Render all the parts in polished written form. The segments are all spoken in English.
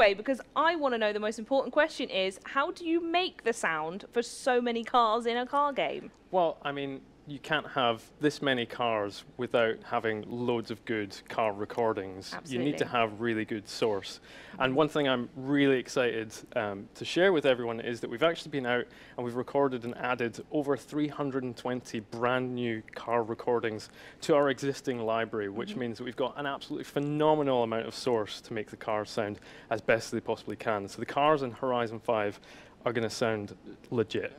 segue, because I want to know the most important question is, how do you make the sound for so many cars in a car game? Well, I mean, you can't have this many cars without having loads of good car recordings. Absolutely. You need to have really good source. And one thing I'm really excited to share with everyone is that we've actually been out and we've recorded and added over 320 brand new car recordings to our existing library, which means that we've got an absolutely phenomenal amount of source to make the cars sound as best they possibly can. So the cars in Horizon 5 are going to sound legit.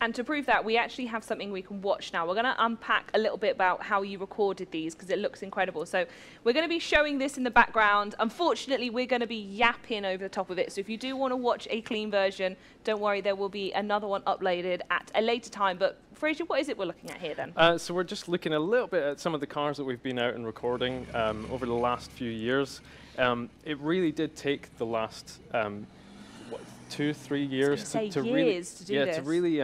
And to prove that, we actually have something we can watch now. We're going to unpack a little bit about how you recorded these, because it looks incredible. So we're going to be showing this in the background. Unfortunately, we're going to be yapping over the top of it. So if you do want to watch a clean version, don't worry, there will be another one uploaded at a later time. But Fraser, what is it we're looking at here then? So we're just looking a little bit at some of the cars that we've been out and recording over the last few years. It really did take the last 2-3 years to really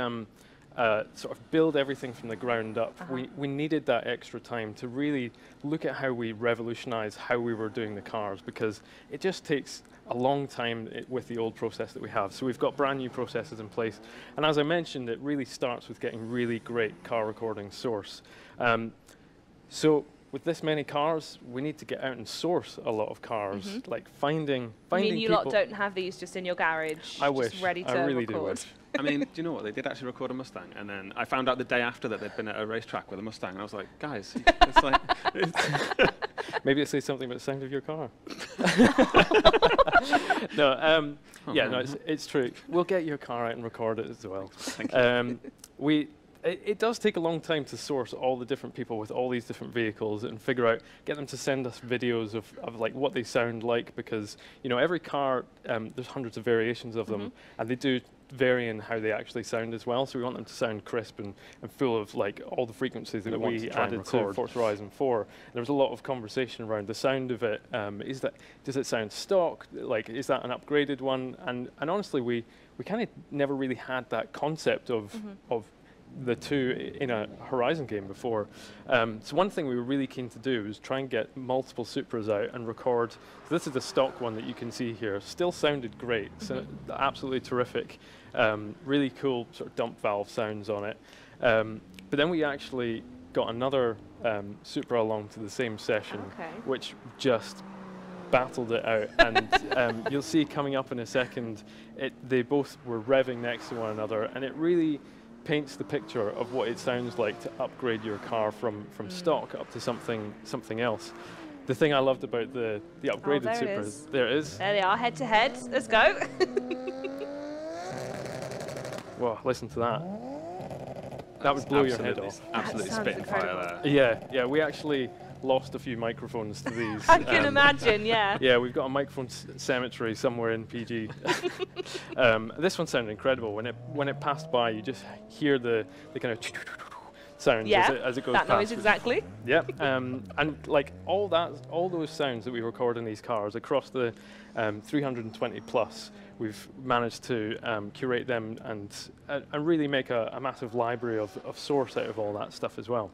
build everything from the ground up. We needed that extra time to really look at how we revolutionize how we were doing the cars, because it just takes a long time with the old process that we have. So we've got brand new processes in place. And as I mentioned, it really starts with getting really great car recording source. So with this many cars, we need to get out and source a lot of cars, like finding people. You lot don't have these just in your garage? I wish. Just ready to record. I really do wish. I mean, do you know what? They did actually record a Mustang, and then I found out the day after that they'd been at a racetrack with a Mustang, and I was like, guys, it's like... It's Maybe it says something about the sound of your car. No, it's true. We'll get your car out and record it as well. Thank you. It does take a long time to source all the different people with all these different vehicles and figure out, get them to send us videos of like what they sound like, because you know every car, there's hundreds of variations of them, and they do vary in how they actually sound as well. So we want them to sound crisp and full of like all the frequencies that we added to Forza Horizon 4. And there was a lot of conversation around the sound of it. Does it sound stock? Like, is that an upgraded one? And honestly, we kind of never really had that concept of the two in a Horizon game before. So one thing we were really keen to do was try and get multiple Supras out and record. So this is the stock one that you can see here. Still sounded great. So absolutely terrific. Really cool sort of dump valve sounds on it. But then we actually got another Supra along to the same session, which just battled it out, and you'll see coming up in a second, they both were revving next to one another, and it really paints the picture of what it sounds like to upgrade your car from stock up to something else. The thing I loved about the upgraded Supra is there it is. There they are, head to head. Let's go. Well, listen to that. That would blow your head off. Absolutely spitting fire there. Yeah, we actually lost a few microphones to these. I can imagine, yeah. Yeah, we've got a microphone cemetery somewhere in PG. This one sounded incredible. When it passed by, you just hear the kind of sound as it goes past. That noise, exactly. Yep. And like all those sounds that we record in these cars across the 320 plus, we've managed to curate them and really make a massive library of source out of all that stuff as well.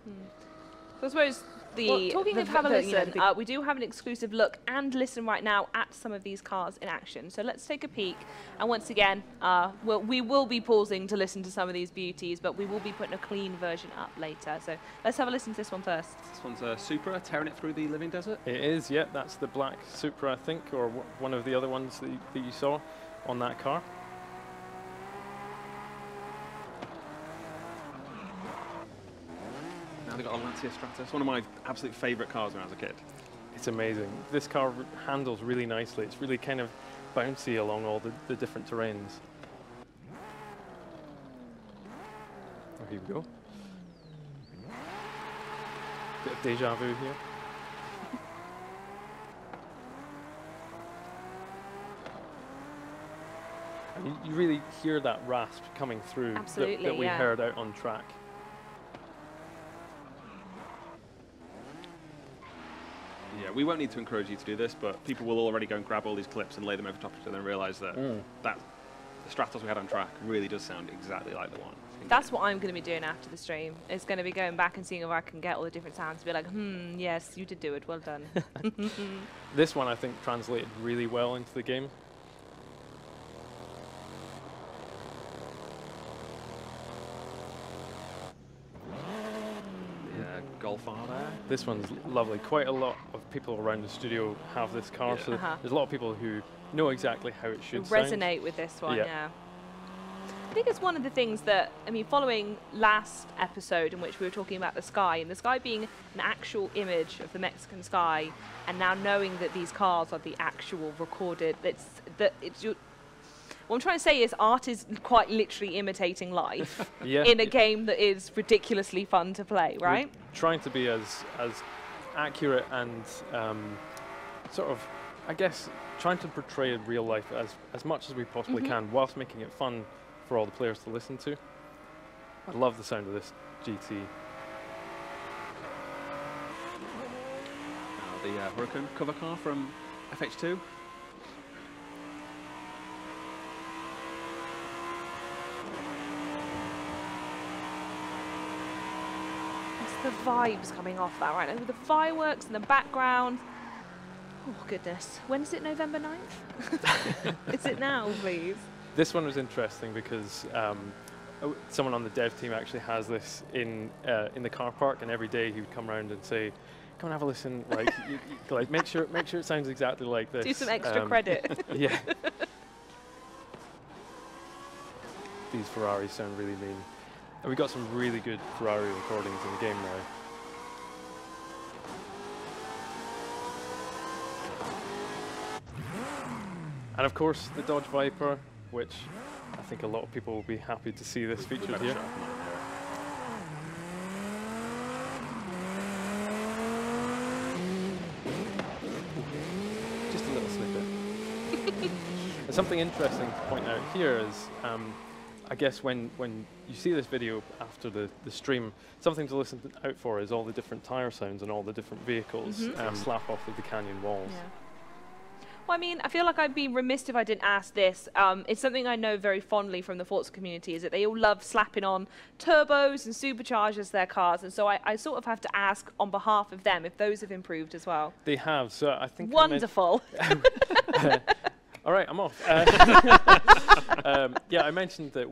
So I suppose we do have an exclusive look and listen right now at some of these cars in action. So let's take a peek. And once again, we will be pausing to listen to some of these beauties, but we will be putting a clean version up later. So let's have a listen to this one first. This one's a Supra, tearing it through the living desert. It is, yeah. That's the black Supra, I think, or one of the other ones that you saw on that car. I got a Lancia Stratos, one of my absolute favourite cars when I was a kid. It's amazing. This car handles really nicely. It's really kind of bouncy along all the different terrains. Oh, here we go. Bit of déjà vu here. You really hear that rasp coming through that we heard out on track. Yeah, we won't need to encourage you to do this, but people will already go and grab all these clips and lay them over top of each other and realise that the Stratos we had on track really does sound exactly like the one. That's what I'm going to be doing after the stream. It's going to be going back and seeing if I can get all the different sounds and be like, yes, you did do it, well done. This one, I think, translated really well into the game. Golf R there. This one's lovely. Quite a lot of people around the studio have this car, yeah. So there's a lot of people who know exactly how it should resonate with this one, yeah. I think it's one of the things that, I mean, following last episode in which we were talking about the sky, and the sky being an actual image of the Mexican sky, and now knowing that these cars are the actual recorded, what I'm trying to say is art is quite literally imitating life in a game that is ridiculously fun to play, right? We're trying to be as accurate and sort of, I guess, trying to portray real life as much as we possibly can, whilst making it fun for all the players to listen to. I love the sound of this GT. The Huracan cover car from FH2. It's the vibes coming off that right now, with the fireworks in the background. Oh goodness, when is it, November 9th? Is it now, please? This one was interesting because someone on the dev team actually has this in the car park, and every day he would come around and say, "Come and have a listen, like, like make sure it sounds exactly like this." Do some extra credit. Yeah. These Ferraris sound really mean, and we got some really good Ferrari recordings in the game now. And of course, the Dodge Viper, which I think a lot of people will be happy to see this featured here. Just a little snippet. And something interesting to point out here is, I guess when you see this video after the stream, something to listen out for is all the different tire sounds and all the different vehicles slap off of the canyon walls. Yeah. Well, I mean, I feel like I'd be remiss if I didn't ask this. It's something I know very fondly from the Forza community, is that they all love slapping on turbos and superchargers to their cars, and so I sort of have to ask on behalf of them if those have improved as well. They have, so I think... Wonderful. All right, I'm off. Yeah, I mentioned that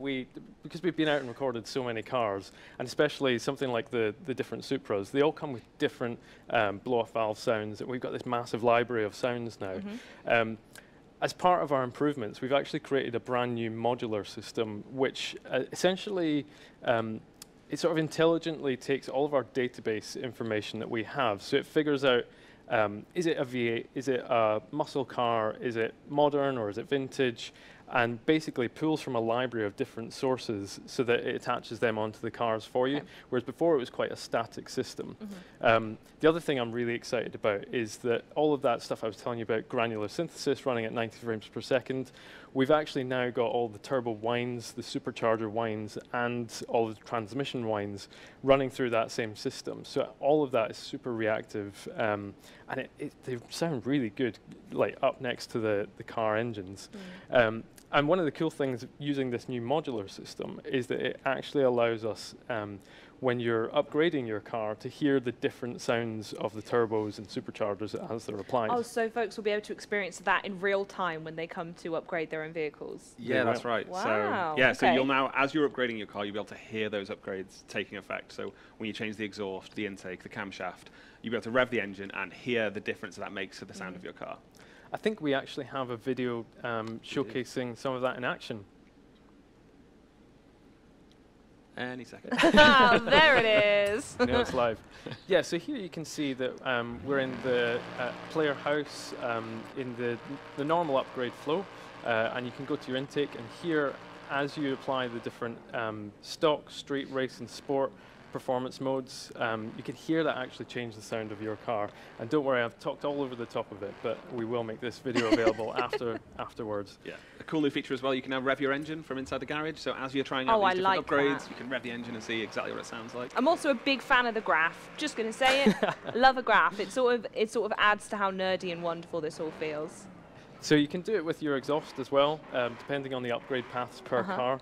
because we've been out and recorded so many cars, and especially something like the different Supras, they all come with different blow-off valve sounds, and we've got this massive library of sounds now. As part of our improvements, we've actually created a brand new modular system, which essentially, it sort of intelligently takes all of our database information that we have, so it figures out, is it a V8? Is it a muscle car? Is it modern or is it vintage? And basically pulls from a library of different sources so that it attaches them onto the cars for you, whereas before it was quite a static system. The other thing I'm really excited about is that all of that stuff I was telling you about, granular synthesis running at 90 frames per second, we've actually now got all the turbo winds, the supercharger winds, and all the transmission winds running through that same system. So all of that is super reactive, and they sound really good, like up next to the car engines. And one of the cool things using this new modular system is that it actually allows us, when you're upgrading your car, to hear the different sounds of the turbos and superchargers as they're applied. Oh, so folks will be able to experience that in real time when they come to upgrade their own vehicles. Yeah, that's right. Wow. So, yeah, so you'll now, as you're upgrading your car, you'll be able to hear those upgrades taking effect. So when you change the exhaust, the intake, the camshaft, you'll be able to rev the engine and hear the difference that makes to the sound of your car. I think we actually have a video showcasing some of that in action. Any second. There it is. Now it's live. Yeah, so here you can see that we're in the player house, in the normal upgrade flow, and you can go to your intake and hear, as you apply the different stock, street, race, and sport performance modes, you can hear that actually change the sound of your car. And don't worry, I've talked all over the top of it, but we will make this video available afterwards. Yeah, a cool new feature as well. You can now rev your engine from inside the garage. So as you're trying out these different upgrades, you can rev the engine and see exactly what it sounds like. I'm also a big fan of the graph. Just going to say it. Love a graph. It sort of adds to how nerdy and wonderful this all feels. So you can do it with your exhaust as well, depending on the upgrade paths per car.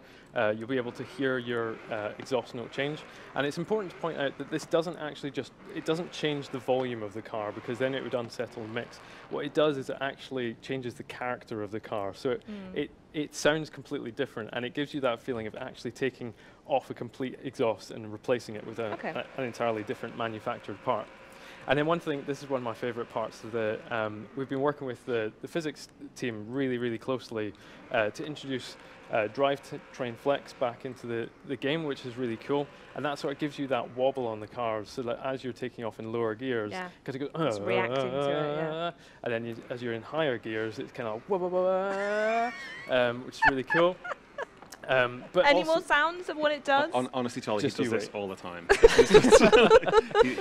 You'll be able to hear your exhaust note change. And it's important to point out that this doesn't actually just, it doesn't change the volume of the car, because then it would unsettle the mix. What it does is it actually changes the character of the car. So it sounds completely different, and it gives you that feeling of actually taking off a complete exhaust and replacing it with a, an entirely different manufactured part. And then one thing, this is one of my favorite parts of the, we've been working with the physics team really, really closely to introduce drivetrain flex back into the game, which is really cool. And that sort of gives you that wobble on the cars, so that as you're taking off in lower gears, because it goes, it's reacting to it, and then as you're in higher gears, it's kind of, which is really cool. But any more sounds of what it does? Honestly, Charlie, just he does this all the time.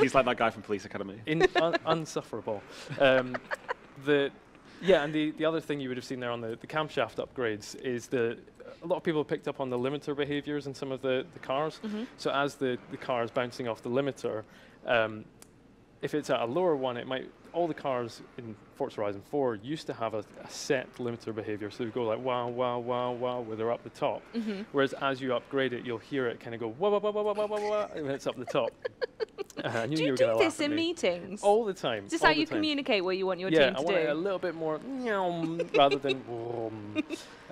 He's like that guy from Police Academy. Insufferable. And the other thing you would have seen there on the camshaft upgrades is a lot of people have picked up on the limiter behaviors in some of the cars. So as the car is bouncing off the limiter, if it's at a lower one, it might, all the cars in Forza Horizon 4 used to have a set limiter behavior. So they go like, wow, wow, wow, wow, where they're up the top. Whereas as you upgrade it, you'll hear it kind of go, wah, wah, wah, wah, wah, wah, wah, and it's up the top. Do you do this in meetings? All the time. Is this how you communicate what you want your team to do? Yeah, I want it a little bit more rather than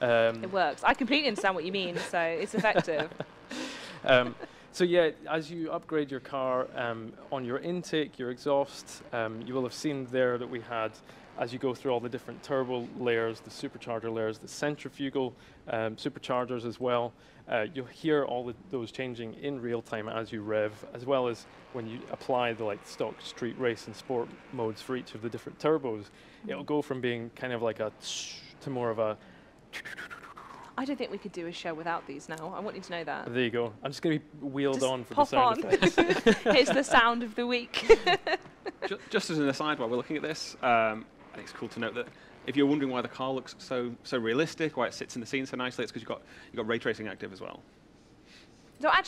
it works. I completely understand what you mean, so it's effective. So yeah, as you upgrade your car on your intake, your exhaust, you will have seen there that we had, as you go through all the different turbo layers, the supercharger layers, the centrifugal superchargers as well, you'll hear all those changing in real time as you rev, as well as when you apply the like stock street race and sport modes for each of the different turbos. It'll go from being kind of like a to more of a... I don't think we could do a show without these now. I want you to know that. There you go. I'm just going to be wheeled on for the sound effects. Here's the sound of the week. Just as an aside, while we're looking at this, I think it's cool to note that if you're wondering why the car looks so realistic, why it sits in the scene so nicely, it's because you've got ray tracing active as well. So actually.